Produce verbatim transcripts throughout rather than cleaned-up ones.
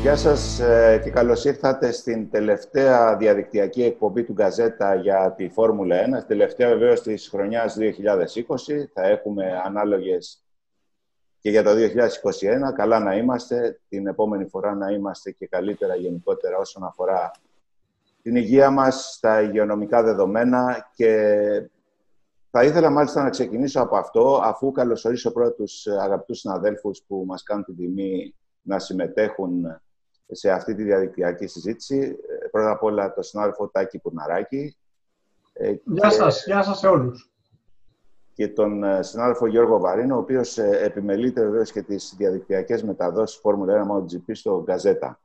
Γεια σας και καλώς ήρθατε στην τελευταία διαδικτυακή εκπομπή του Γκαζέτα για τη Φόρμουλα ένα. Στην τελευταία βεβαίως της χρονιάς δύο χιλιάδες είκοσι. Θα έχουμε ανάλογες και για το δύο χιλιάδες είκοσι ένα. Καλά να είμαστε. Την επόμενη φορά να είμαστε και καλύτερα γενικότερα όσον αφορά την υγεία μας, τα υγειονομικά δεδομένα. Και θα ήθελα μάλιστα να ξεκινήσω από αυτό, αφού καλωσορίσω πρώτα τους αγαπητούς συναδέλφους που μας κάνουν την τιμή να συμμετέχουν σε αυτή τη διαδικτυακή συζήτηση. Πρώτα απ' όλα τον συνάδελφο Τάκη Κουρναράκη. Γεια σας, γεια σας σε όλους. Και τον συνάδελφο Γιώργο Βαρίνο, ο οποίος επιμελείται βεβαίως και τις διαδικτυακές μεταδόσεις Φόρμουλα ένα MotoGP στο Γκαζέτα.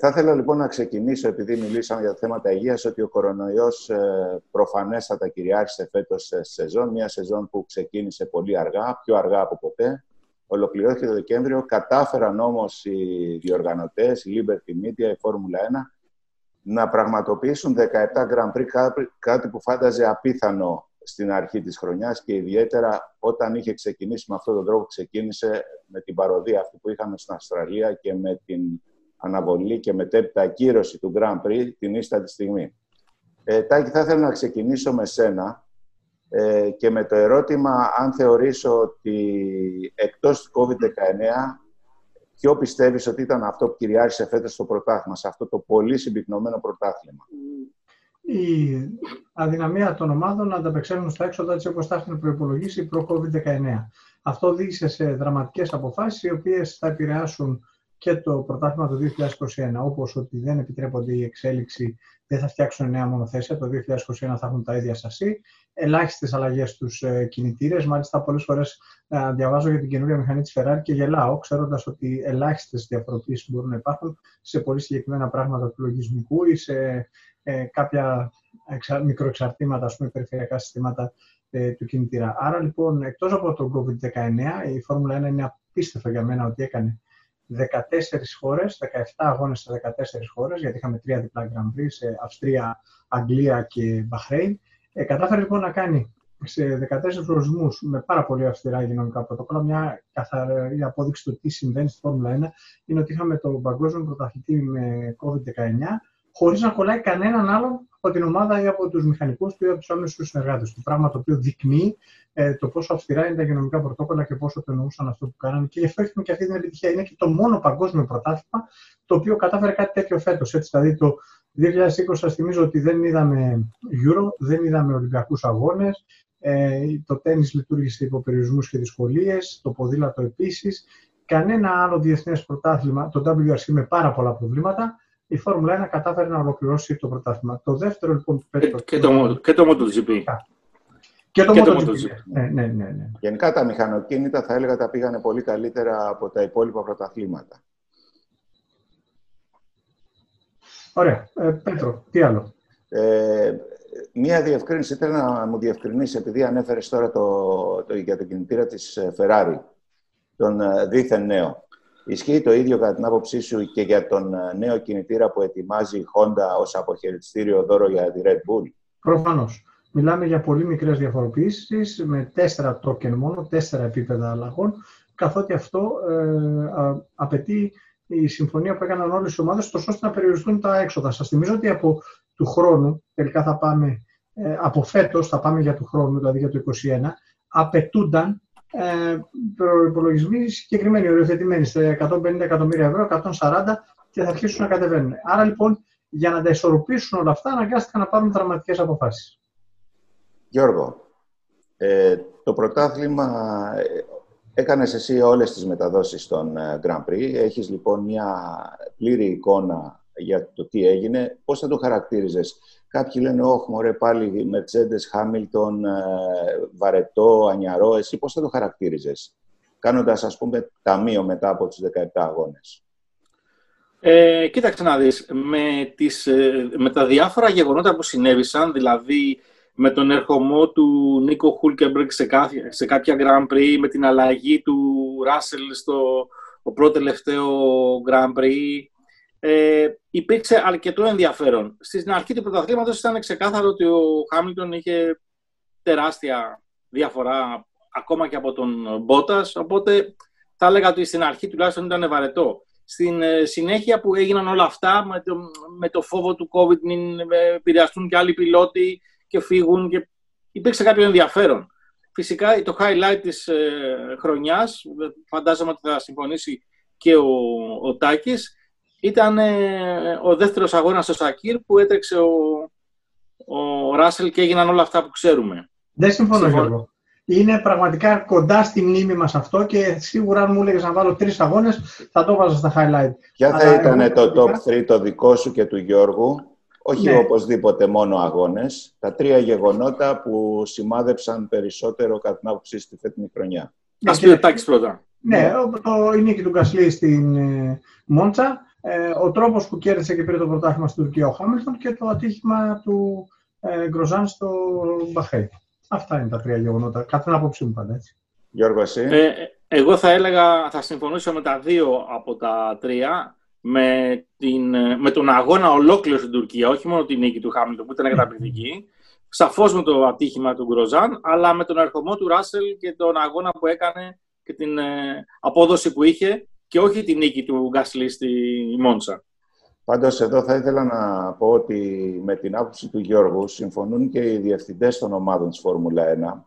Θα ήθελα λοιπόν να ξεκινήσω, επειδή μιλήσαμε για θέματα υγείας, ότι ο κορονοϊός προφανέστατα κυριάρχησε φέτος σεζόν, μια σεζόν που ξεκίνησε πολύ αργά, πιο αργά από ποτέ. Ολοκληρώθηκε το Δεκέμβριο, κατάφεραν όμως οι διοργανωτές, η Liberty Media, η Φόρμουλα ένα, να πραγματοποιήσουν δεκαεπτά Grand Prix, κάτι που φάνταζε απίθανο στην αρχή της χρονιάς και ιδιαίτερα όταν είχε ξεκινήσει με αυτόν τον τρόπο, ξεκίνησε με την παροδία αυτή που είχαμε στην Αυστραλία και με την αναβολή και μετέπειτα ακύρωση του Grand Prix την ίστατη στιγμή. Ε, Τάκη, θα ήθελα να ξεκινήσω με σένα και με το ερώτημα αν θεωρήσω ότι εκτός του κόβιντ δεκαεννέα ποιο πιστεύεις ότι ήταν αυτό που κυριάρχησε φέτος στο πρωτάθλημα, σε αυτό το πολύ συμπυκνωμένο πρωτάθλημα? Η αδυναμία των ομάδων να ανταπεξέλθουν στα έξοδα έτσι όπως τα έχουν προϋπολογίσει προ-κόβιντ δεκαεννέα. Αυτό οδήγησε σε δραματικές αποφάσεις οι οποίες θα επηρεάσουν και το πρωτάθλημα του δύο χιλιάδες είκοσι ένα, όπως ότι δεν επιτρέπονται η εξέλιξη, δεν θα φτιάξουν νέα μονοθέσια, το δύο χιλιάδες είκοσι ένα θα έχουν τα ίδια σασί, ελάχιστες αλλαγές στους κινητήρες, μάλιστα πολλές φορές διαβάζω για την καινούργια μηχανή της Ferrari και γελάω, ξέροντας ότι ελάχιστες διαφοροποιήσεις μπορούν να υπάρχουν σε πολύ συγκεκριμένα πράγματα του λογισμικού ή σε ε, κάποια εξα, μικροεξαρτήματα, ας πούμε, περιφερειακά συστήματα ε, του κινητήρα. Άρα λοιπόν, εκτός από το κόβιντ δεκαεννέα, η Φόρμουλα ένα είναι απίστευτο για μένα ότι έκανε δεκατέσσερις χώρες, δεκαεπτά αγώνες σε δεκατέσσερις χώρες, γιατί είχαμε τρία διπλά Grand Prix σε Αυστρία, Αγγλία και Μπαχρέιν. Ε, κατάφερε λοιπόν να κάνει σε δεκατέσσερις ορισμούς με πάρα πολύ αυστηρά υγειονομικά πρωτόκολλα. Μια καθαρή απόδειξη του τι συμβαίνει στη Φόρμουλα ένα είναι ότι είχαμε τον παγκόσμιο πρωταθλητή με κόβιντ δεκαεννέα, χωρίς να κολλάει κανέναν άλλον από την ομάδα ή από τους μηχανικούς του ή από τους άμεσους του συνεργάτες του. Πράγμα το οποίο δεικνύει ε, το πόσο αυστηρά είναι τα υγειονομικά πρωτόκολλα και πόσο το εννοούσαν αυτό που κάνανε. Και γι' αυτό έχουμε και αυτή την επιτυχία. Είναι και το μόνο παγκόσμιο πρωτάθλημα το οποίο κατάφερε κάτι τέτοιο φέτος. Έτσι, δηλαδή το δύο χιλιάδες είκοσι, σας θυμίζω ότι δεν είδαμε Euro, δεν είδαμε Ολυμπιακούς Αγώνες. Ε, το τένις λειτουργήσε υπό περιορισμούς και δυσκολίες, το ποδήλατο επίσης. Κανένα άλλο διεθνές πρωτάθλημα, το ντάμπλιου αρ σι με πάρα πολλά προβλήματα. Η Φόρμουλα ένα κατάφερε να ολοκληρώσει το πρωτάθλημα. Το δεύτερο λοιπόν... Περίπου... Και, το, και το MotoGP. Και το, και το MotoGP. MotoGP. Ναι, ναι, ναι, ναι. Γενικά τα μηχανοκίνητα θα έλεγα τα πήγανε πολύ καλύτερα από τα υπόλοιπα πρωταθλήματα. Ωραία. Ε, Πέτρο, τι άλλο? Ε, μία διευκρίνηση. Ήθελα να μου διευκρινίσει, επειδή ανέφερες τώρα το, το, για τον κινητήρα της Ferrari, τον δίθεν νέο. Ισχύει το ίδιο κατά την άποψή σου και για τον νέο κινητήρα που ετοιμάζει η Honda ως αποχαιρετιστήριο δώρο για τη Red Bull? Προφανώς. Μιλάμε για πολύ μικρές διαφοροποιήσεις με τέσσερα token μόνο, τέσσερα επίπεδα αλλαγών, καθότι αυτό ε, α, απαιτεί η συμφωνία που έκαναν όλες οι ομάδες, τόσο ώστε να περιοριστούν τα έξοδα. Σας θυμίζω ότι από του χρόνου, τελικά θα πάμε, ε, από φέτος θα πάμε για του χρόνου, δηλαδή για το είκοσι ένα, απαιτούνταν Ε, προϋπολογισμοί συγκεκριμένοι, οριοθετημένοι στα εκατόν πενήντα εκατομμύρια ευρώ, εκατόν σαράντα και θα αρχίσουν να κατεβαίνουν. Άρα λοιπόν, για να τα ισορροπήσουν όλα αυτά, αναγκάστηκαν να πάρουν δραματικές αποφάσεις. Γιώργο, ε, το πρωτάθλημα έκανες εσύ όλες τις μεταδόσεις των Grand Prix. Έχεις λοιπόν μια πλήρη εικόνα για το τι έγινε. Πώς θα το χαρακτήριζες? Κάποιοι λένε, όχι μωρέ, πάλι Mercedes, Hamilton, βαρετό, ανιαρό. Εσύ πώς θα το χαρακτήριζες, κάνοντας, ας πούμε, ταμείο μετά από τους δεκαεπτά αγώνες? Ε, κοίταξε να δεις, με, τις, με τα διάφορα γεγονότα που συνέβησαν, δηλαδή με τον ερχομό του Νίκο Hulkenberg σε, κάθε, σε κάποια Grand Prix, με την αλλαγή του Russell στο πρώτο τελευταίο Grand Prix, Ε, υπήρξε αρκετό ενδιαφέρον. Στην αρχή του πρωταθλήματος ήταν ξεκάθαρο ότι ο Χάμιλτον είχε τεράστια διαφορά ακόμα και από τον Μπότας, οπότε θα έλεγα ότι στην αρχή τουλάχιστον ήταν βαρετό. στην συνέχεια που έγιναν όλα αυτά με το, με το φόβο του COVID, μην επηρεαστούν και άλλοι πιλότοι και φύγουν, και υπήρξε κάποιο ενδιαφέρον. Φυσικά το highlight της ε, χρονιάς, φαντάζομαι ότι θα συμφωνήσει και ο, ο Τάκης, ήταν ε, ο δεύτερος αγώνας στο Σακύρ που έτρεξε ο, ο Ράσελ και έγιναν όλα αυτά που ξέρουμε. Δεν συμφωνώ, συμφωνώ. Γιώργο. Είναι πραγματικά κοντά στη μνήμη μας αυτό και σίγουρα αν μου έλεγες να βάλω τρεις αγώνες θα το βάζω στα highlight. Ποια θα Αλλά ήταν το top τρία το δικό σου και του Γιώργου? Όχι ναι. Οπωσδήποτε μόνο αγώνες. Τα τρία γεγονότα που σημάδεψαν περισσότερο κατά την άποψη στη φετινή χρονιά. Ας πει ο Τάκης πρώτα. Ναι, η νίκη του Γκασλί στην ε, Μόντσα, ε, ο τρόπος που κέρδισε και πήρε το πρωτάθλημα στην Τουρκία ο Χάμιλτον και το ατύχημα του ε, Γκροζάν στο Μπαχρέιν. Αυτά είναι τα τρία γεγονότα. Κατά την άποψή μου πάντα έτσι. Γιώργο, εσύ. Ε, εγώ θα έλεγα, θα συμφωνήσω με τα δύο από τα τρία. Με, την, με τον αγώνα ολόκληρο στην Τουρκία, όχι μόνο την νίκη του Χάμιλτον που ήταν καταπληκτική, σαφώς με το ατύχημα του Γκροζάν, αλλά με τον ερχομό του Ράσελ και τον αγώνα που έκανε και την ε, απόδοση που είχε, και όχι την νίκη του Γκάσλι στη Μόντσα. Πάντως εδώ θα ήθελα να πω ότι με την άποψη του Γιώργου συμφωνούν και οι διευθυντές των ομάδων της Φόρμουλα ένα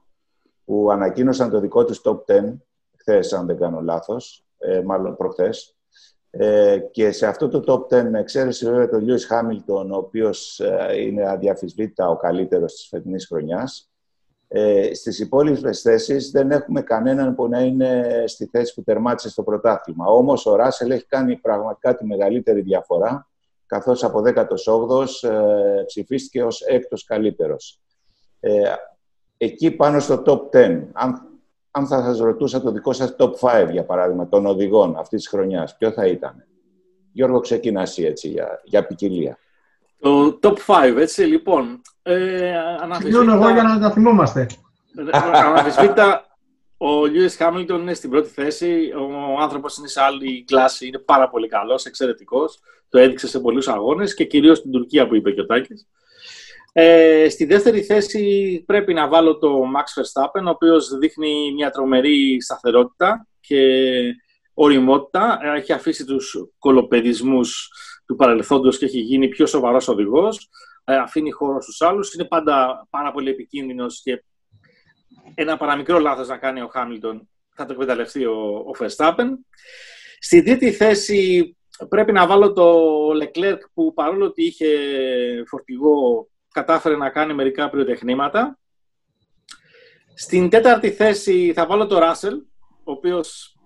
που ανακοίνωσαν το δικό τους top δέκα χθες, αν δεν κάνω λάθος, ε, μάλλον προχθές. Ε, και σε αυτό το top δέκα εξαίρεση βέβαια τον Lewis Hamilton, ο οποίος ε, είναι αδιαφυσβήτητα ο καλύτερος της φετινής χρονιάς. Ε, στις υπόλοιπες θέσεις δεν έχουμε κανέναν που να είναι στη θέση που τερμάτισε στο πρωτάθλημα. Όμως ο Ράσελ έχει κάνει πραγματικά τη μεγαλύτερη διαφορά, καθώς από δέκατος όγδοος ε, ψηφίστηκε ως έκτος καλύτερος. Ε, εκεί πάνω στο top δέκα, αν Αν θα σας ρωτούσα το δικό σας top πέντε, για παράδειγμα, των οδηγών αυτής της χρονιάς, ποιο θα ήταν? Γιώργο, ξεκινά εσύ έτσι, για, για ποικιλία. Το top πέντε, έτσι, λοιπόν. Ε, Συγκλώνω εγώ για να τα θυμόμαστε. Αναμφισβήτητα, ο Λιούις Χάμιλτον είναι στην πρώτη θέση. Ο άνθρωπος είναι σε άλλη κλάση, είναι πάρα πολύ καλός, εξαιρετικός. Το έδειξε σε πολλούς αγώνες και κυρίως στην Τουρκία που είπε και ο Τάκης. Ε, στη δεύτερη θέση πρέπει να βάλω το Max Verstappen, ο οποίος δείχνει μια τρομερή σταθερότητα και οριμότητα. Έχει αφήσει τους κολοπεδισμούς του παρελθόντος και έχει γίνει πιο σοβαρός οδηγός. Ε, αφήνει χώρο στους άλλους. Είναι πάντα πάρα πολύ επικίνδυνος και ένα παραμικρό λάθος να κάνει ο Χάμιλτον θα το εκμεταλλευτεί ο, ο Verstappen. Στη τρίτη θέση πρέπει να βάλω το Leclerc, που παρόλο ότι είχε φορτηγό κατάφερε να κάνει μερικά πυροτεχνήματα. Στην τέταρτη θέση θα βάλω τον Ράσελ, ο οποίος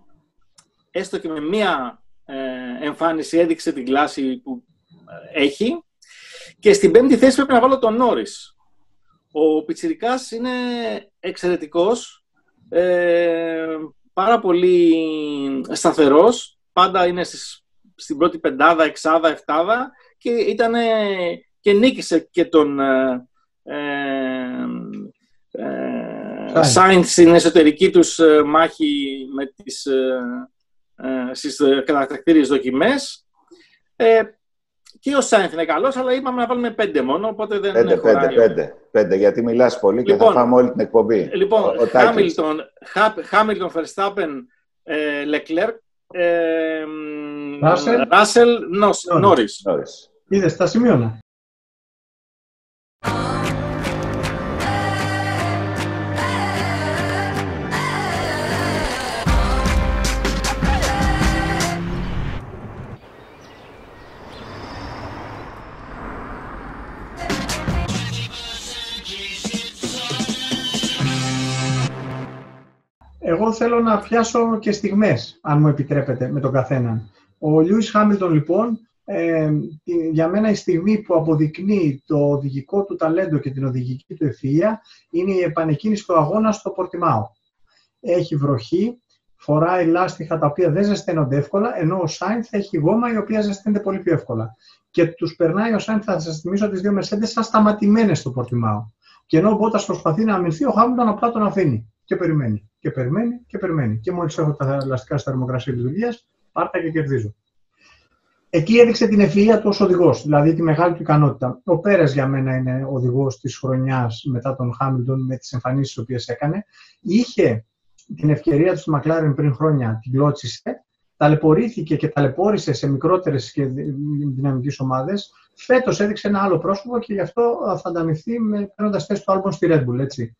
έστω και με μία ε, εμφάνιση έδειξε την κλάση που έχει. Και στην πέμπτη θέση πρέπει να βάλω τον Νόρις. Ο πιτσιρικάς είναι εξαιρετικός, ε, πάρα πολύ σταθερός, πάντα είναι στις, στην πρώτη πεντάδα, εξάδα, εφτάδα και ήταν... Και νίκησε και τον ε, ε, Σάινς στην εσωτερική τους ε, μάχη με τις, ε, ε, στις κατακτήριες δοκιμές. Ε, και ο Σάινς είναι καλός, αλλά είπαμε να βάλουμε πέντε μόνο, οπότε δεν πέντε, χωράει. Πέντε, πέντε, πέντε, γιατί μιλάς πολύ λοιπόν, και θα φάμε όλη την εκπομπή. Λοιπόν, Χάμιλτον, Φερστάπεν, Λεκλέρκ, Ράσελ, Νόρις. Είδες, τα σημείωνα. Εγώ θέλω να πιάσω και στιγμές, αν μου επιτρέπετε, με τον καθέναν. Ο Λιούις Χάμιλτον, λοιπόν, ε, για μένα η στιγμή που αποδεικνύει το οδηγικό του ταλέντο και την οδηγική του ευφυΐα είναι η επανεκκίνηση του αγώνα στο Πορτιμάο. Έχει βροχή, φοράει λάστιχα τα οποία δεν ζεσταίνονται εύκολα, ενώ ο Σάινθ έχει γόμα η οποία ζεσταίνεται πολύ πιο εύκολα. Και τους περνάει ο Σάινθ, θα σας θυμίσω, τις δύο Mercedes σαν σταματημένες στο Πορτιμάο. Και ενώ ο Μπότας προσπαθεί να αμυνθεί, ο Χάμιλτον απλά τον αφήνει και περιμένει. Και περιμένει και περιμένει. Και μόλις έχω τα ελαστικά στη θερμοκρασία της δουλειάς, πάρτα και κερδίζω. Εκεί έδειξε την ευφυΐα του ως οδηγός, δηλαδή τη μεγάλη του ικανότητα. Ο Πέρες για μένα είναι οδηγός της χρονιάς μετά τον Χάμιλτον με τις εμφανίσεις τις οποίες έκανε. Είχε την ευκαιρία του στη Μακλάρεν πριν χρόνια, την κλώτσισε ταλαιπωρήθηκε και ταλαιπώρησε σε μικρότερες και δυναμικές ομάδες. Φέτος έδειξε ένα άλλο πρόσωπο και γι' αυτό θα ανταμυφθεί παίρνοντας θέση του Albon στη Red Bull. Έτσι.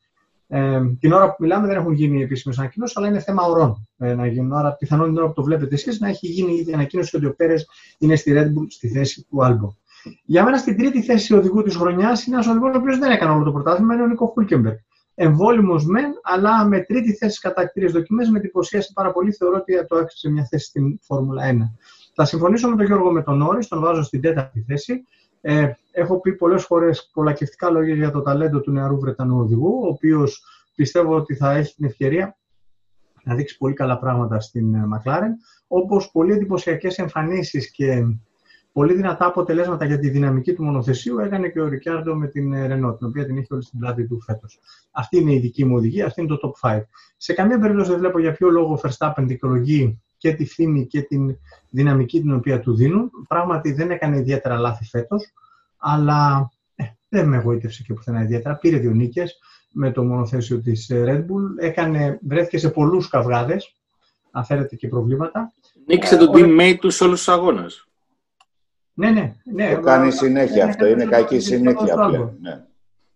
Ε, την ώρα που μιλάμε δεν έχουν γίνει επίσημες ανακοινώσεις, αλλά είναι θέμα ωρών ε, να γίνουν. Άρα, πιθανόν την ώρα που το βλέπετε εσείς να έχει γίνει ήδη ανακοίνωση ότι ο Πέρες είναι στη Red Bull στη θέση του Albon. Για μένα, στην τρίτη θέση οδηγού της χρονιάς είναι ένας οδηγός ο οποίος δεν έκανε όλο το πρωτάθλημα, είναι ο Νίκο Χούλκενμπεργκ. Εμβόλυμος μεν, αλλά με τρίτη θέση κατά κτήριες δοκιμές, με εντυπωσίασε πάρα πολύ. Θεωρώ ότι το άξιζε μια θέση στην Φόρμουλα ένα. Θα συμφωνήσω με τον Γιώργο με τον Νόρις, τον βάζω στην τέταρτη θέση. Ε, έχω πει πολλές φορές πολλακευτικά λόγια για το ταλέντο του νεαρού Βρετανού οδηγού, ο οποίος πιστεύω ότι θα έχει την ευκαιρία να δείξει πολύ καλά πράγματα στην McLaren, όπως πολύ εντυπωσιακές εμφανίσεις και πολύ δυνατά αποτελέσματα για τη δυναμική του μονοθεσίου έκανε και ο Ρικιάρντο με την Renault, την οποία την είχε όλη στην πλάτη του φέτος. Αυτή είναι η δική μου οδηγία, αυτή είναι το top πέντε. Σε καμία περίπτωση δεν βλέπω για ποιο λόγο ο Verstappen δικαιολογεί και τη φήμη και την δυναμική την οποία του δίνουν. Πράγματι δεν έκανε ιδιαίτερα λάθη φέτος, αλλά ε, δεν με εγωίτευσε και πουθενά ιδιαίτερα. Πήρε δύο νίκες με το μονοθέσιο της Red Bull. Έκανε, βρέθηκε σε πολλούς καυγάδες, αναφέρεται και προβλήματα. Νίκησε τον teammate του σε όλους τους αγώνες. Ναι, ναι, ναι. Το κάνει συνέχεια ναι, αυτό. Ναι, είναι κακή συνήθεια πλέον. Ναι.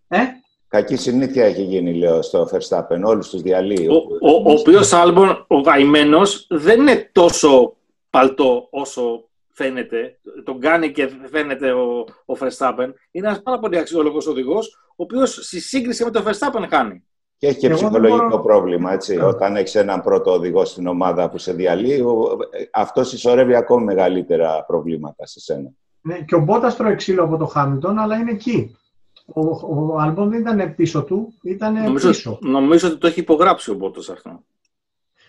Ε? Κακή συνήθεια έχει γίνει, λέω, στο Verstappen. Όλους τους διαλύει. Ο, ο, ο, ο οποίος Albon, ο καημένος, δεν είναι τόσο παλτό όσο φαίνεται. Τον κάνει και φαίνεται ο, ο Verstappen. Είναι ένας πάρα πολύ αξιόλογος οδηγός, ο οποίος στη σύγκριση με τον Verstappen χάνει. Και έχει και Εγώ ψυχολογικό μπορώ... πρόβλημα, έτσι. Yeah. Όταν έχεις έναν πρώτο οδηγό στην ομάδα που σε διαλύει, αυτό συσσωρεύει ακόμη μεγαλύτερα προβλήματα σε σένα. Ναι, και ο Μπότας τρώει ξύλο από το Χάμιλτον, αλλά είναι εκεί. Ο, ο Albon δεν ήταν πίσω του, ήταν πίσω. Νομίζω ότι το έχει υπογράψει ο Μπότας αυτό.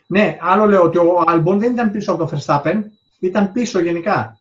Ναι, άλλο λέω ότι ο Albon δεν ήταν πίσω από το Verstappen, ήταν πίσω γενικά.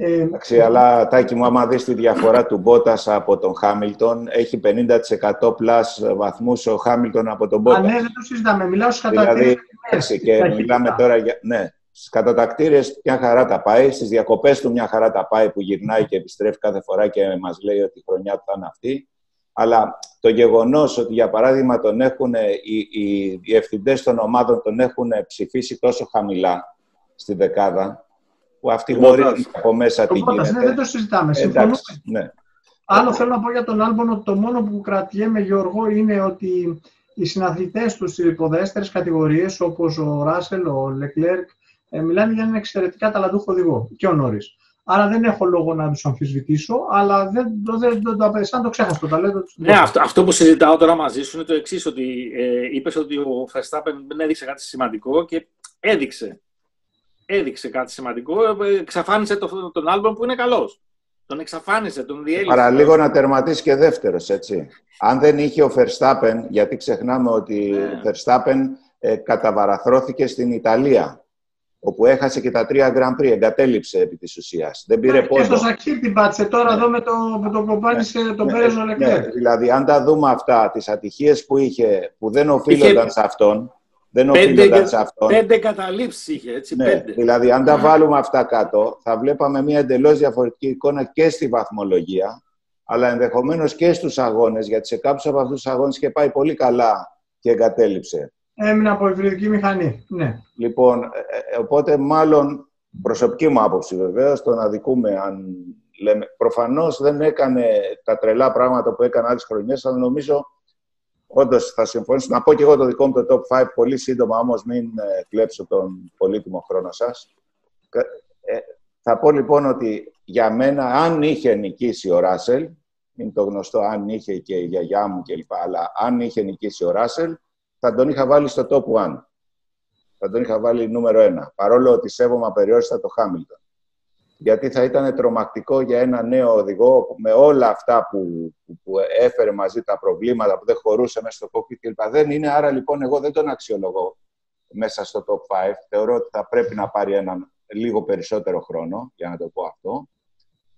Εντάξει, αλλά Τάκη μου, άμα δεις τη διαφορά του Μπότας από τον Χάμιλτον, έχει πενήντα τοις εκατό πλάς βαθμούς ο Χάμιλτον από τον Μπότας. Α, ναι, δεν το συζητάμε. Μιλάω στις κατατακτήριες. Δηλαδή, και ταχύτητα. Μιλάμε τώρα για... Ναι, στις κατατακτήριες μια χαρά τα πάει, στις διακοπές του μια χαρά τα πάει που γυρνάει και επιστρέφει κάθε φορά και μας λέει ότι η χρονιά του θα είναι αυτή. Αλλά το γεγονός ότι, για παράδειγμα, τον έχουν, οι, οι διευθυντές των ομάδων τον έχουν ψηφίσει τόσο χαμηλά στη δεκάδα, που αυτή γνωρίζει από μέσα τι γίνεται. Ναι, δεν το συζητάμε. Εντάξει, ναι. Άλλο θέλω να πω για τον Albon ότι το μόνο που κρατιέμαι, Γιώργο, είναι ότι οι συναθλητές του στις υποδέστερες κατηγορίες, όπως ο Ράσελ, ο Λεκλέρκ, μιλάνε για έναν εξαιρετικά ταλαντούχο οδηγό και ο Νόρις. Άρα δεν έχω λόγο να τους αμφισβητήσω, αλλά δεν, δεν, δεν, δεν, σαν το ξέχασα το ταλέντο τους. Ναι, αυτό, αυτό που συζητάω τώρα μαζί σου είναι το εξής, ότι ε, είπες ότι ο Verstappen δεν έδειξε κάτι σημαντικό και έδειξε. Έδειξε κάτι σημαντικό, εξαφάνισε το, τον Albon που είναι καλός. Τον εξαφάνισε, τον διέλυσε. Παραλίγο να τερματίσει και δεύτερος, έτσι. Αν δεν είχε ο Verstappen, γιατί ξεχνάμε ότι ο yeah. Verstappen ε, καταβαραθρώθηκε στην Ιταλία, όπου έχασε και τα τρία Grand Prix, εγκατέλειψε επί της ουσίας. Δεν πήρε πόντο. Και στο Σακύρ την πάτησε τώρα yeah. εδώ με το, το κομπάνισε yeah. τον yeah. Πέρεζο yeah. Leclerc. Yeah. Δηλαδή, αν τα δούμε αυτά, τις ατυχίες που είχε, που δεν οφείλονταν είχε... σε αυτόν, Δεν πέντε, σε αυτόν. πέντε καταλήψεις είχε, έτσι, ναι, πέντε. Δηλαδή, αν τα βάλουμε αυτά κάτω, θα βλέπαμε μια εντελώς διαφορετική εικόνα και στη βαθμολογία, αλλά ενδεχομένως και στους αγώνες, γιατί σε κάποιους από αυτούς τους αγώνες είχε πάει πολύ καλά και εγκατέλειψε. Έμεινε από υβριδική μηχανή, ναι. Λοιπόν, ε, οπότε μάλλον, προσωπική μου άποψη βεβαίως, το να δικούμε αν λέμε. Προφανώς δεν έκανε τα τρελά πράγματα που έκανε άλλες χρονιές, αλλά νομίζω. Όντως θα συμφωνήσω. Να πω και εγώ το δικό μου το top πέντε πολύ σύντομα, όμως μην κλέψω τον πολύτιμο χρόνο σας. Ε, θα πω λοιπόν ότι για μένα, αν είχε νικήσει ο Ράσελ, είναι το γνωστό αν είχε και η γιαγιά μου κλπ. Αλλά αν είχε νικήσει ο Ράσελ, θα τον είχα βάλει στο top ένα. Θα τον είχα βάλει νούμερο ένα. Παρόλο ότι σέβομαι απεριόριστα το Χάμιλτον. Γιατί θα ήταν τρομακτικό για ένα νέο οδηγό με όλα αυτά που, που, που έφερε μαζί, τα προβλήματα που δεν χωρούσε μέσα στο κόκκι κλπ. Δεν είναι, άρα λοιπόν εγώ δεν τον αξιολογώ μέσα στο top πέντε. Θεωρώ ότι θα πρέπει να πάρει έναν λίγο περισσότερο χρόνο, για να το πω αυτό.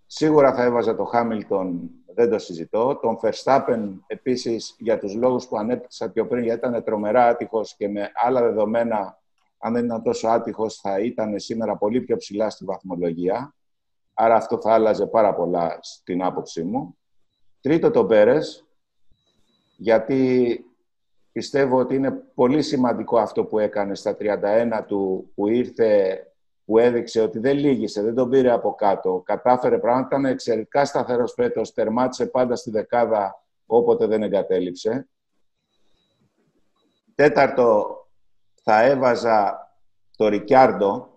Σίγουρα θα έβαζα τον Χάμιλτον, δεν το συζητώ. Τον Verstappen επίσης για τους λόγους που ανέπτυξα πιο πριν, γιατί ήταν τρομερά άτυχος και με άλλα δεδομένα. Αν δεν ήταν τόσο άτυχος, θα ήταν σήμερα πολύ πιο ψηλά στη βαθμολογία. Άρα αυτό θα άλλαζε πάρα πολλά στην άποψή μου. Τρίτο τον Πέρες, γιατί πιστεύω ότι είναι πολύ σημαντικό αυτό που έκανε στα τριάντα ένα του, που ήρθε που έδειξε ότι δεν λύγησε, δεν τον πήρε από κάτω, κατάφερε πράγματα, ήταν εξαιρετικά σταθερός φέτος, τερμάτισε πάντα στη δεκάδα όποτε δεν εγκατέλειψε. Τέταρτο, θα έβαζα το Ρικιάρντο,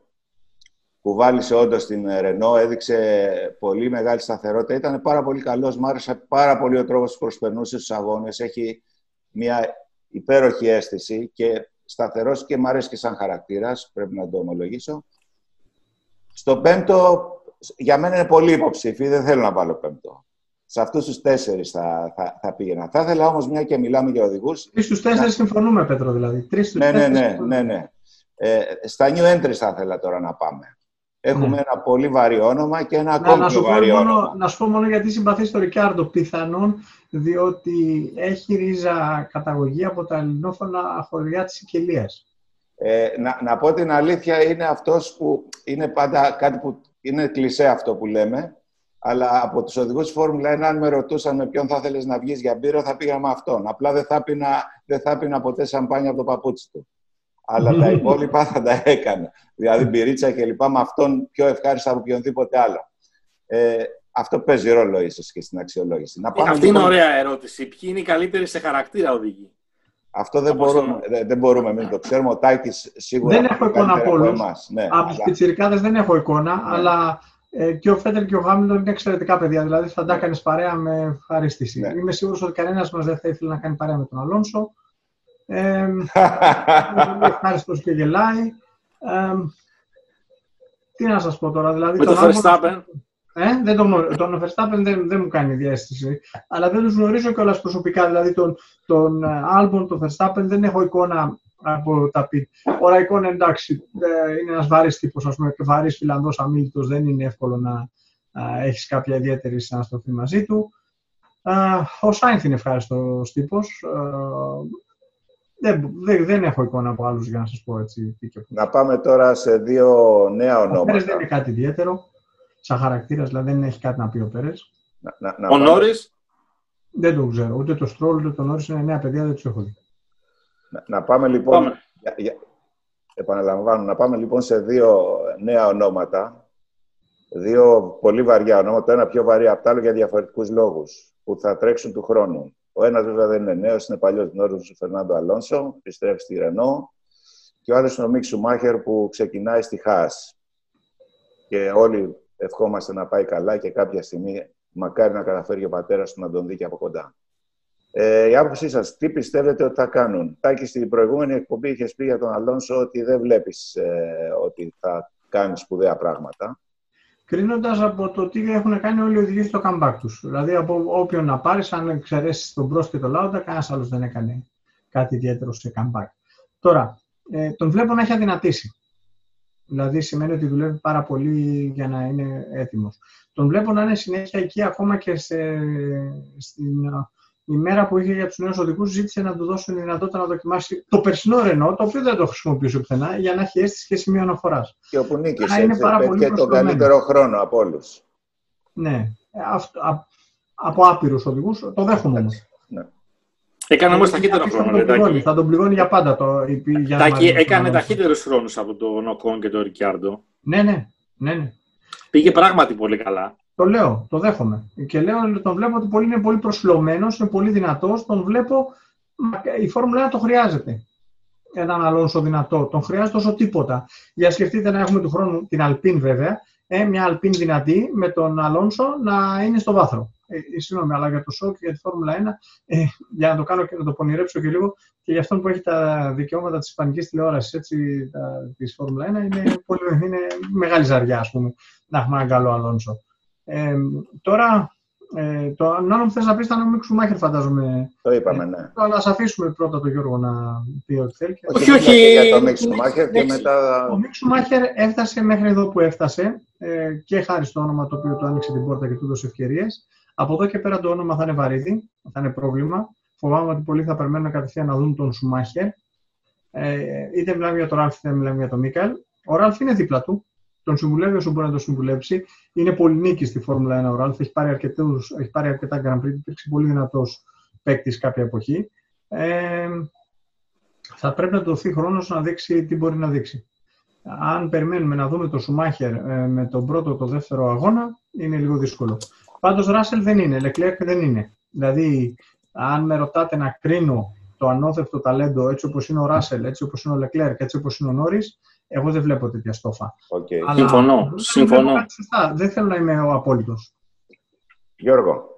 που βάλισε όντως την Renault, έδειξε πολύ μεγάλη σταθερότητα. Ήταν πάρα πολύ καλός, μου άρεσε πάρα πολύ ο τρόπος που προσπερνούσε στους αγώνες. Έχει μια υπέροχη αίσθηση και σταθερός και μου αρέσει και σαν χαρακτήρας, πρέπει να το ομολογήσω. Στο πέμπτο, για μένα είναι πολύ υποψήφι, δεν θέλω να βάλω πέμπτο. Σε αυτούς τους τέσσερις θα, θα, θα πήγαινα. Θα ήθελα όμως, μια και μιλάμε για οδηγούς. Τρεις στους τέσσερις να... συμφωνούμε, Πέτρο, δηλαδή. Τρεις στους ναι, ναι, ναι, ναι, ναι. Ε, στα new entries θα ήθελα τώρα να πάμε. Έχουμε mm. ένα πολύ βαρύ όνομα και ένα ακόμη πιο βαρύ μόνο, όνομα. Να σου πω μόνο γιατί συμπαθείς τον Ρικιάρντο. Πιθανόν διότι έχει ρίζα καταγωγή από τα ελληνόφωνα χωριά της Σικελίας. Ε, να, να πω την αλήθεια, είναι αυτός που είναι πάντα κάτι που είναι κλισέ αυτό που λέμε, αλλά από τους οδηγούς Φόρμουλα ένα, αν με ρωτούσαν με ποιον θα θέλεις να βγεις για μπύρα, θα πήγα με αυτόν. Απλά δεν θα πίνα, δεν θα πίνα ποτέ σαμπάνια από το παπούτσι του. Αλλά τα υπόλοιπα θα τα έκανα. Δηλαδή, μπυρίτσα και λοιπά, με αυτόν πιο ευχάριστα από οποιονδήποτε άλλο. Ε, αυτό παίζει ρόλο ίσως και στην αξιολόγηση. Να πάμε Αυτή λοιπόν... είναι ωραία ερώτηση. Ποιοι είναι οι καλύτεροι σε χαρακτήρα οδηγοί? Αυτό δεν μπορούμε, δεν μπορούμε, μην το ξέρουμε. Ο Τάκης σίγουρα δεν έχω εικόνα από όλους. Ναι, από αλλά... τους πιτσιρικάδες δεν έχω εικόνα, ναι. αλλά ε, και ο Φέτελ και ο Χάμιλτον είναι εξαιρετικά παιδιά. Δηλαδή, θα τα έκανε παρέα με ευχαρίστηση. Ναι. Είμαι σίγουρος ότι κανένας μας δεν θα ήθελε να κάνει παρέα με τον Αλόνσο. Ε, ευχαριστώ και γελάει. Ε, τι να σας πω τώρα, δηλαδή. Με τον Verstappen. Ε, δεν τον, τον Verstappen δεν, δεν μου κάνει διέστηση. Αλλά δεν τους γνωρίζω κιόλας προσωπικά. Δηλαδή τον, τον Albon, τον Verstappen δεν έχω εικόνα από τα πιτ. Ο Raikkonen, εντάξει, είναι ένας βαρύς τύπος, ας πούμε, και βαρύς Φιλανδός αμίλητος. Δεν είναι εύκολο να έχεις κάποια ιδιαίτερη συναστροφή μαζί του. Ε, ο Sainz είναι ευχάριστος τύπος. Ε, Δεν, δεν, δεν έχω εικόνα από άλλους για να σας πω έτσι. Να πάμε τώρα σε δύο νέα ονόματα. Ο Πέρες δεν είναι κάτι ιδιαίτερο, σαν χαρακτήρας, δηλαδή δεν έχει κάτι να πει ο Πέρες. Να, να, να ο πάμε... Νόρις. Δεν τον ξέρω, ούτε το Στρόλ, ούτε τον Νόρις είναι νέα παιδιά, δεν τους έχω δει. Να, να πάμε λοιπόν, πάμε. Για, για... επαναλαμβάνω, να πάμε λοιπόν σε δύο νέα ονόματα, δύο πολύ βαριά ονόματα, το ένα πιο βαρύ απ' τ' άλλο για διαφορετικούς λόγους, που θα τρέξουν του χρόνου. Ο ένας βέβαια δεν είναι νέος, είναι παλιός γνώριμος του Φερνάντο Αλόνσο, επιστρέφει στη Ρενό. Και ο άλλος είναι ο Μικ Σουμάχερ που ξεκινάει στη Χάς. Και όλοι ευχόμαστε να πάει καλά και κάποια στιγμή μακάρι να καταφέρει ο πατέρας του να τον δει και από κοντά. Ε, η άποψή σας, τι πιστεύετε ότι θα κάνουν? Τάκη, στην προηγούμενη εκπομπή είχες πει για τον Αλόνσο ότι δεν βλέπεις ε, ότι θα κάνει σπουδαία πράγματα. Κρίνοντας από το τι έχουν κάνει όλοι οι οδηγοί στο comeback τους. Δηλαδή, από όποιον να πάρεις, αν εξαιρέσεις τον Μπρος και τον Λάουντα, κανένας άλλος δεν έκανε κάτι ιδιαίτερο σε comeback. Τώρα, ε, τον βλέπω να έχει αδυνατήσει. Δηλαδή, σημαίνει ότι δουλεύει πάρα πολύ για να είναι έτοιμος. Τον βλέπω να είναι συνέχεια εκεί, ακόμα και σε, στην uh, ημέρα που είχε για τους νέους οδηγούς, ζήτησε να του δώσουν δυνατότητα να δοκιμάσει το περσινό Renault, το οποίο δεν το χρησιμοποιούσε πουθενά, για να έχει αίσθηση και σημείο αναφοράς. Και όπου νίκησε, είναι πάρα πολύ και τον καλύτερο χρόνο από όλους. Ναι, αυτό, α, από άπειρους οδηγούς, το δέχομαι όμως. Ναι. Έκανε όμως ταχύτερο χρόνο. Το θα τον πληγώνει για πάντα. Το, για Τάκη, έκανε ταχύτερους χρόνους από τον Οκόν και τον Ρικιάρντο. Ναι, ναι, ναι, ναι. Πήγε πράγματι πολύ καλά. Το λέω, το δέχομαι. Και λέω, τον βλέπω ότι πολύ, είναι πολύ προσιλωμένος, είναι πολύ δυνατός. Τον βλέπω, η Φόρμουλα ένα το χρειάζεται. Έναν Αλόνσο δυνατό. Τον χρειάζεται όσο τίποτα. Για σκεφτείτε να έχουμε του χρόνου την Αλπίν βέβαια. Ε, μια Αλπίν δυνατή με τον Αλόνσο να είναι στο βάθρο. Ε, συγγνώμη, αλλά για το σοκ, για τη Φόρμουλα ένα, ε, για να το κάνω και να το πονηρέψω και λίγο, και για αυτόν που έχει τα δικαιώματα της ισπανικής τηλεόρασης, έτσι, τα, της Φόρμουλα ένα, είναι, πολύ, είναι μεγάλη ζαριά, ας πούμε, να έχουμε έναν καλό Αλόνσο. Ε, τώρα, ε, το άλλο που θες να πεις ήταν ο Μικ Σουμάχερ, φαντάζομαι. Το είπαμε, ναι. Αλλά ας αφήσουμε πρώτα τον Γιώργο να πει ό,τι θέλει. Όχι, όχι. Για τον Μικ Σουμάχερ και μετά... Ο Μικ Σουμάχερ έφτασε μέχρι εδώ που έφτασε ε, και χάρη στο όνομα το οποίο του άνοιξε την πόρτα και του έδωσε ευκαιρίες. Από εδώ και πέρα το όνομα θα είναι βαρύδι, θα είναι πρόβλημα. Φοβάμαι ότι πολλοί θα περιμένουν κατευθείαν να δουν τον Σουμάχερ. Ε, είτε μιλάμε για τον Ράλφ, είτε μιλάμε για τον Μίκαελ. Ο Ράλφ είναι δίπλα του. Τον συμβουλεύει όσο μπορεί να τον συμβουλέψει. Είναι πολυνίκη στη Φόρμουλα ένα ο Ράλφ. Έχει πάρει, αρκετούς, έχει πάρει αρκετά Grand Prix. Υπήρξε πολύ δυνατός παίκτης κάποια εποχή. Ε, θα πρέπει να του δοθεί χρόνος να δείξει τι μπορεί να δείξει. αν περιμένουμε να δούμε τον Σουμάχερ με τον πρώτο, το δεύτερο αγώνα, είναι λίγο δύσκολο. Πάντως Ράσελ δεν είναι, Λεκλέρκ δεν είναι. Δηλαδή, αν με ρωτάτε να κρίνω το ανώθευτο ταλέντο έτσι όπως είναι ο Ράσελ, έτσι όπως είναι ο Λεκλέρκ, έτσι όπως είναι ο Νόρις, εγώ δεν βλέπω τέτοια στόφα. Okay. Αλλά συμφωνώ. Δεν, συμφωνώ. Σωστά. Δεν θέλω να είμαι ο απόλυτος. Γιώργο.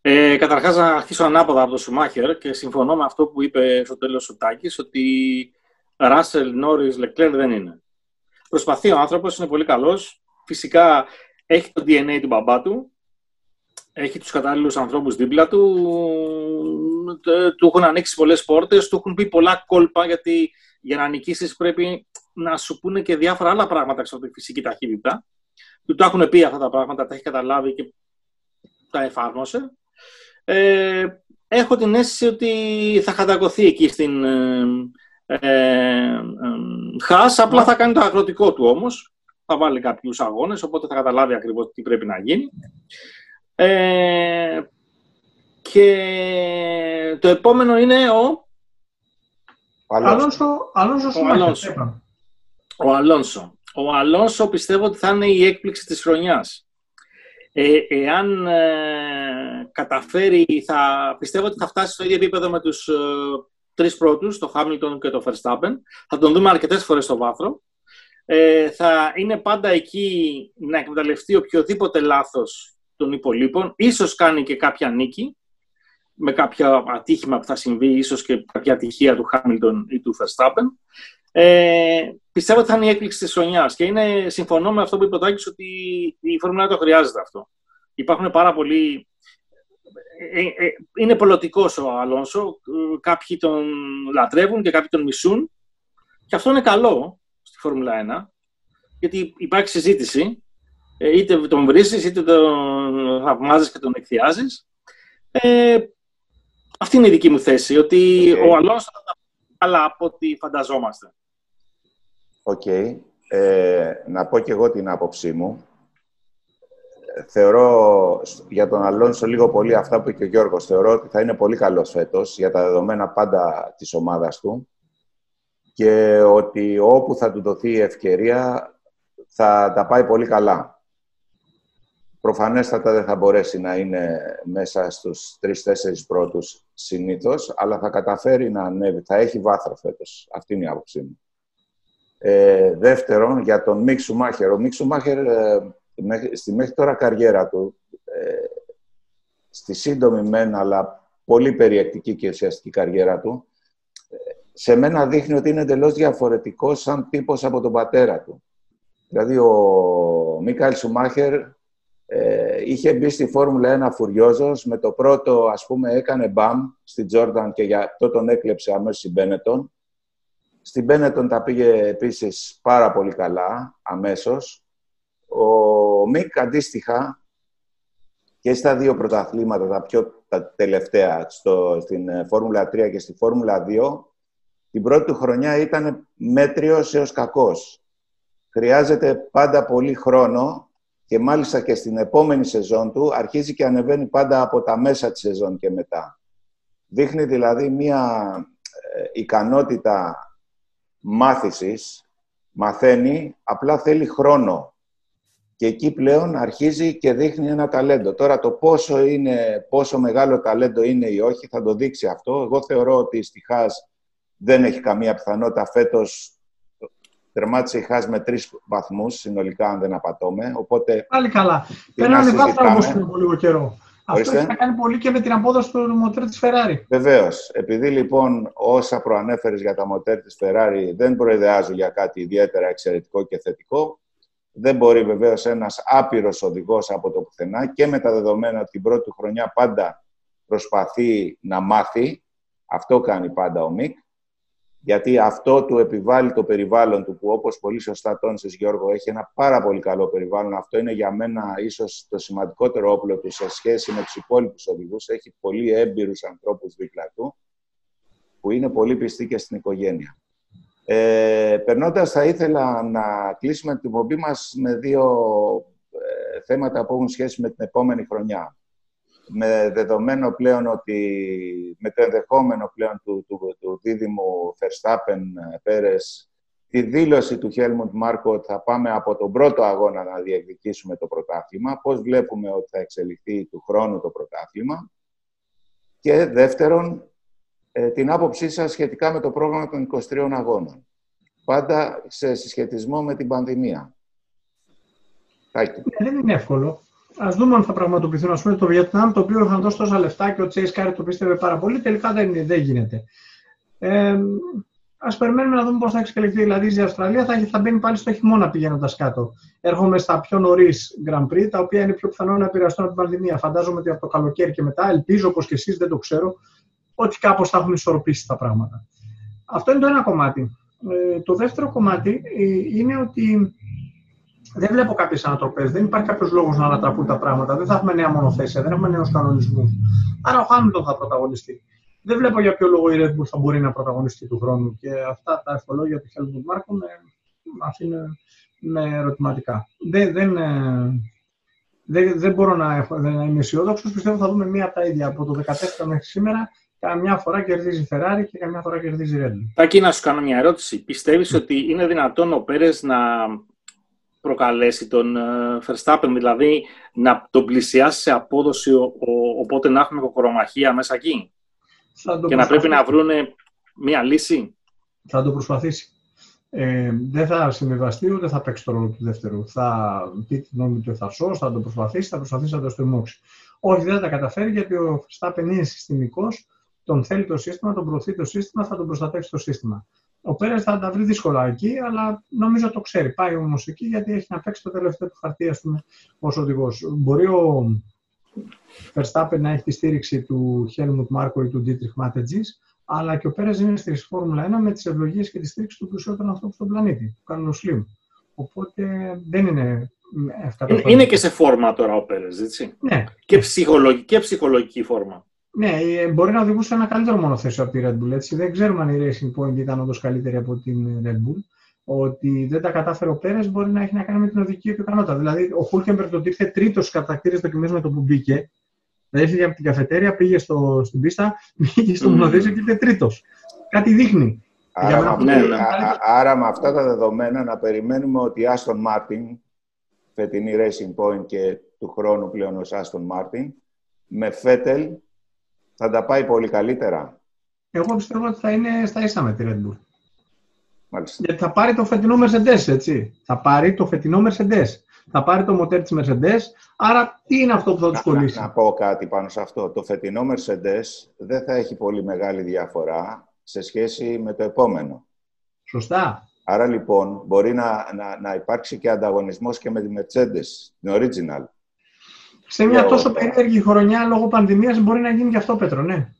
Ε, καταρχάς, να αρχίσω ανάποδα από τον Σουμάχερ και συμφωνώ με αυτό που είπε στο τέλος ο Τάκης, ότι Ράσελ, Νόρις, Λεκλέρ δεν είναι. Προσπαθεί ο άνθρωπος, είναι πολύ καλός. Φυσικά έχει το ντι εν έι του μπαμπά του. Έχει τους κατάλληλους ανθρώπους δίπλα του. Του έχουν ανοίξει πολλές πόρτες. Του έχουν πει πολλά κόλπα, γιατί για να νικήσεις πρέπει να σου πούνε και διάφορα άλλα πράγματα από τη φυσική ταχύτητα. Του τα έχουν πει αυτά τα πράγματα, τα έχει καταλάβει και τα εφάρμοσε. Ε, έχω την αίσθηση ότι θα χατακωθεί εκεί στην ε, ε, Χάς. Απλά θα κάνει το αγροτικό του όμως. Θα βάλει κάποιους αγώνες, οπότε θα καταλάβει ακριβώς τι πρέπει να γίνει. Ε, και το επόμενο είναι ο... Αλόνσο. Αλόνσο, Αλόνσο. Ο Αλόνσο. Ο Αλόνσο πιστεύω ότι θα είναι η έκπληξη της χρονιάς. Ε, εάν ε, καταφέρει, θα, πιστεύω ότι θα φτάσει στο ίδιο επίπεδο με τους ε, τρεις πρώτους, το Χάμιλτον και το Verstappen. Θα τον δούμε αρκετές φορές στο βάθρο. Ε, θα είναι πάντα εκεί να εκμεταλλευτεί οποιοδήποτε λάθος των υπολείπων. Ίσως κάνει και κάποια νίκη, με κάποιο ατύχημα που θα συμβεί, ίσως και κάποια ατυχία του Χάμιλτον ή του Verstappen. Ε, πιστεύω ότι θα είναι η έκπληξη της χρονιάς και είναι, συμφωνώ με αυτό που είπε ο Τάκης, ότι η Φόρμουλα το χρειάζεται αυτό. Υπάρχουν πάρα πολλοί... Ε, ε, ε, είναι πολωτικός ο Αλόνσο, ε, κάποιοι τον λατρεύουν και κάποιοι τον μισούν και αυτό είναι καλό στη Φόρμουλα ένα, γιατί υπάρχει συζήτηση, ε, είτε τον βρίσεις, είτε τον θαυμάζεις και τον εκθιάζεις. Ε, Αυτή είναι η δική μου θέση, ότι okay. ο Αλόνσο θα τα πει καλά από ό,τι φανταζόμαστε. Οκ. Okay. Ε, να πω και εγώ την άποψή μου. Θεωρώ για τον Αλόνσο λίγο πολύ αυτά που είπε και ο Γιώργος. Θεωρώ ότι θα είναι πολύ καλός φέτος για τα δεδομένα πάντα της ομάδας του και ότι όπου θα του δοθεί η ευκαιρία θα τα πάει πολύ καλά. Προφανέστατα δεν θα μπορέσει να είναι μέσα στους τρεις-τέσσερις πρώτους συνήθως, αλλά θα καταφέρει να ανέβει, θα έχει βάθρο φέτος. Αυτή είναι η άποψή μου. Ε, δεύτερον, για τον Μικ Σουμάχερ. Ο Μικ Σουμάχερ, ε, στη μέχρι τώρα καριέρα του, ε, στη σύντομη μεν, αλλά πολύ περιεκτική και ουσιαστική καριέρα του, ε, σε μένα δείχνει ότι είναι εντελώς διαφορετικός σαν τύπος από τον πατέρα του. Δηλαδή, ο Μίκαελ Σουμάχερ... Ε, είχε μπει στη Φόρμουλα ένα φουριόζος, με το πρώτο, ας πούμε, έκανε μπαμ στη Τζόρνταν και γι' αυτό τον έκλεψε αμέσως στην Μπένετον. Στην Μπένετον τα πήγε επίσης πάρα πολύ καλά, αμέσως. Ο Μικ αντίστοιχα και στα δύο πρωταθλήματα, τα πιο τα τελευταία, στο, στην Φόρμουλα τρία και στη Φόρμουλα δύο, την πρώτη του χρονιά ήταν μέτριος έως κακός. Χρειάζεται πάντα πολύ χρόνο. Και μάλιστα και στην επόμενη σεζόν του αρχίζει και ανεβαίνει πάντα από τα μέσα της σεζόν και μετά. Δείχνει δηλαδή μία ικανότητα μάθησης, μαθαίνει, απλά θέλει χρόνο. Και εκεί πλέον αρχίζει και δείχνει ένα ταλέντο. Τώρα το πόσο, είναι, πόσο μεγάλο ταλέντο είναι ή όχι θα το δείξει αυτό. Εγώ θεωρώ ότι στη Χάς δεν έχει καμία πιθανότητα φέτος. Τερμάτισε η Χάς με τρεις βαθμούς συνολικά, αν δεν απατώμε. Οπότε. Πάλι καλά. Περνάνε βάθρα όμως πριν από λίγο καιρό. Ορίστε. Αυτό έχει να κάνει πολύ και με την απόδοση του μοτέρ της Ferrari. Βεβαίως. Επειδή λοιπόν όσα προανέφερες για τα μοτέρ της Ferrari δεν προειδεάζουν για κάτι ιδιαίτερα εξαιρετικό και θετικό, δεν μπορεί βεβαίως ένας άπειρος οδηγός από το πουθενά και με τα δεδομένα την πρώτη του χρονιά πάντα προσπαθεί να μάθει. Αυτό κάνει πάντα ο Μικ. Γιατί αυτό του επιβάλλει το περιβάλλον του, που όπως πολύ σωστά τόνισες Γιώργο, έχει ένα πάρα πολύ καλό περιβάλλον. Αυτό είναι για μένα ίσως το σημαντικότερο όπλο του σε σχέση με τους υπόλοιπους οδηγούς. Έχει πολύ έμπειρους ανθρώπους δίπλα του, που είναι πολύ πιστοί και στην οικογένεια. Ε, περνώντας, θα ήθελα να κλείσουμε την εκπομπή μας με δύο ε, θέματα που έχουν σχέση με την επόμενη χρονιά. Με δεδομένο πλέον ότι, με το ενδεχόμενο πλέον του, του, του δίδυμου Verstappen Πέρες τη δήλωση του Χέλμουντ Μάρκο ότι θα πάμε από τον πρώτο αγώνα να διεκδικήσουμε το πρωτάθλημα, πώς βλέπουμε ότι θα εξελιχθεί του χρόνου το πρωτάθλημα, και δεύτερον, ε, την άποψή σας σχετικά με το πρόγραμμα των είκοσι τριών αγώνων. Πάντα σε συσχετισμό με την πανδημία. Τάκη. Δεν είναι εύκολο. Ας δούμε αν θα πραγματοποιηθούν. Ας πούμε το Βιετνάμ, το οποίο είχαν δώσει τόσα λεφτά και ο Τσέις Κάρι το πίστευε πάρα πολύ, τελικά δεν, δεν γίνεται. Ε, Ας περιμένουμε να δούμε πώς θα εξελιχθεί. Δηλαδή, η Αυστραλία θα, θα μπαίνει πάλι στο χειμώνα πηγαίνοντας κάτω. Έρχομαι στα πιο νωρίς Grand Prix, τα οποία είναι πιο πιθανό να επηρεαστούν από την πανδημία. Φαντάζομαι ότι από το καλοκαίρι και μετά, ελπίζω όπως και εσείς, δεν το ξέρω, ότι κάπως θα έχουν ισορροπήσει τα πράγματα. Αυτό είναι το ένα κομμάτι. Ε, το δεύτερο κομμάτι ε, είναι ότι δεν βλέπω κάποιες ανατροπές. Δεν υπάρχει κάποιος λόγος να ανατραπούν τα πράγματα. Δεν θα έχουμε νέα μονοθέσια, δεν έχουμε νέους κανονισμούς. Άρα ο Χάμιλτον θα πρωταγωνιστεί. Δεν βλέπω για ποιο λόγο η Red Bull θα μπορεί να πρωταγωνιστεί του χρόνου. Και αυτά τα ευχολόγια του Χέλμουντ Μάρκο με αφήνουν με ερωτηματικά. Δεν, δεν, δεν, δεν μπορώ να, έχω, δεν, να είμαι αισιόδοξος. Πιστεύω θα δούμε μία από τα ίδια από το δεκατέσσερα μέχρι σήμερα. Καμιά φορά κερδίζει η Ferrari και καμιά φορά κερδίζει η Red Bull. Τάκη, να σου κάνω μια ερώτηση. Πιστεύεις ότι είναι δυνατόν ο Πέρες να προκαλέσει τον Verstappen, δηλαδή να τον πλησιάσει σε απόδοση, ο, ο, οπότε να έχουμε κοκορομαχία μέσα εκεί? Και να πρέπει να βρουν μία λύση. Θα το προσπαθήσει. Ε, δεν θα συμβιβαστεί, ούτε θα παίξει το ρόλο του δεύτερου. Θα πει τη γνώμη του εθαρσό, θα το προσπαθήσει, θα προσπαθήσει να το στριμώξει. Όχι, δεν θα τα καταφέρει, γιατί ο Verstappen είναι συστημικός, τον θέλει το σύστημα, τον προωθεί το σύστημα, θα τον προστατεύσει το σύστημα. Ο Πέρες θα τα βρει δύσκολα εκεί, αλλά νομίζω το ξέρει. Πάει όμως εκεί, γιατί έχει να παίξει το τελευταίο του χαρτί, ας πούμε, ως οδηγός. Μπορεί ο Verstappen να έχει τη στήριξη του Helmut Μάρκο ή του Dietrich Mateschitz, αλλά και ο Πέρες είναι στη Φόρμουλα ένα με τις ευλογίες και τη στήριξη του πλουσιότερου ανθρώπου στον πλανήτη, του Κάρλος Σλιμ. Οπότε δεν είναι ευκαταφανή. Είναι και σε φόρμα τώρα ο Πέρες, έτσι. Ναι. Και, ψυχολογική, και ψυχολογική φόρμα. Ναι, μπορεί να οδηγούσε ένα καλύτερο μονοθέσιο από τη Red Bull. Έτσι. Δεν ξέρουμε αν η Racing Point ήταν όντως καλύτερη από την Red Bull. Ότι δεν τα κατάφερε ο Πέρες μπορεί να έχει να κάνει με την οδική του ικανότητα. Δηλαδή, ο Hulkenberg το ήρθε τρίτος στις κατακτήρες δοκιμές με το που μπήκε. Δηλαδή, έφυγε από την καφετέρια, πήγε στο, στην πίστα, πήγε στο μονοθέσιο και ήρθε τρίτος. Κάτι δείχνει. Άρα, μένα, ναι, ναι. Άρα, με αυτά τα δεδομένα, να περιμένουμε ότι η Aston Martin, φετινή Racing Point και του χρόνου πλέον ως Aston Martin, με Vettel θα τα πάει πολύ καλύτερα. Εγώ πιστεύω ότι θα είναι στα ίσα με τη Red Bull. Μάλιστα. Γιατί θα πάρει το φετινό Mercedes, έτσι. Θα πάρει το φετινό Mercedes. Θα πάρει το μοτέρ της Mercedes. Άρα, τι είναι αυτό που θα τους κολλήσει? Να, να πω κάτι πάνω σε αυτό. Το φετινό Mercedes δεν θα έχει πολύ μεγάλη διαφορά σε σχέση με το επόμενο. Σωστά. Άρα, λοιπόν, μπορεί να, να, να υπάρξει και ανταγωνισμός και με τη Mercedes, την original. Σε μια Λό... τόσο περίεργη χρονιά λόγω πανδημίας μπορεί να γίνει και αυτό, Πέτρο, ναι.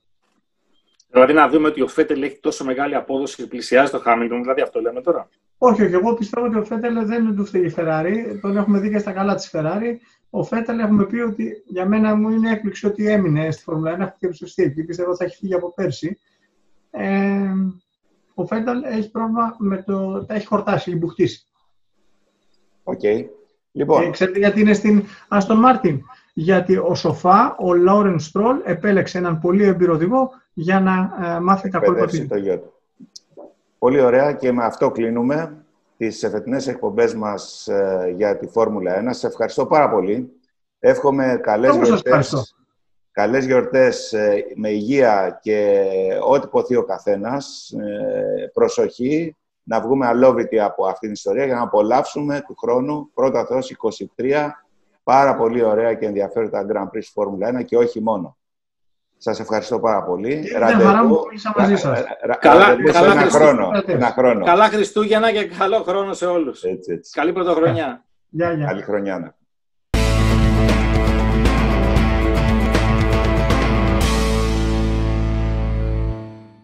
Δηλαδή, να δούμε ότι ο Vettel έχει τόσο μεγάλη απόδοση και πλησιάζει το Hamilton, δηλαδή αυτό λέμε τώρα. Όχι, όχι. Εγώ πιστεύω ότι ο Vettel δεν του φταίει η Ferrari. Τον έχουμε δει και στα καλά τη Ferrari. Ο Vettel έχουμε πει ότι για μένα μου είναι έκπληξη ότι έμεινε στη Φόρμουλα ένα και ψευστεί. Πιστεύω ότι θα έχει φύγει από πέρσι. Ε, ο Vettel έχει πρόβλημα με το. Τα έχει χορτάσει, έχει μπουχτίσει. Οκ. Okay. Λοιπόν. Ε, ξέρετε γιατί είναι στην Aston Martin? Γιατί ο Σοφά, ο Λόρεν Στρολ, επέλεξε έναν πολύ εμπειρο οδηγό για να ε, μάθει τα κόλπα. Πολύ ωραία, και με αυτό κλείνουμε τις φετινές εκπομπές μας ε, για τη Φόρμουλα ένα. Σε ευχαριστώ πάρα πολύ. Εύχομαι καλές γιορτές, καλές γιορτές ε, με υγεία και ό,τι ποθεί ο καθένας. Ε, προσοχή, να βγούμε αλόβητοι από αυτήν την ιστορία για να απολαύσουμε του χρόνου, πρώτα Θεός, είκοσι τρία, πάρα πολύ ωραία και ενδιαφέροντα Grand Prix Φόρμουλα ένα και όχι μόνο. Σας ευχαριστώ πάρα πολύ. Ραντεβού. Καλά, καλά ένα χρόνο, ένα χρόνο. Καλά Χριστούγεννα και καλό χρόνο σε όλους. Έτσι, έτσι. Καλή πρωτοχρονιά. Γεια, γεια. Καλή χρονιά.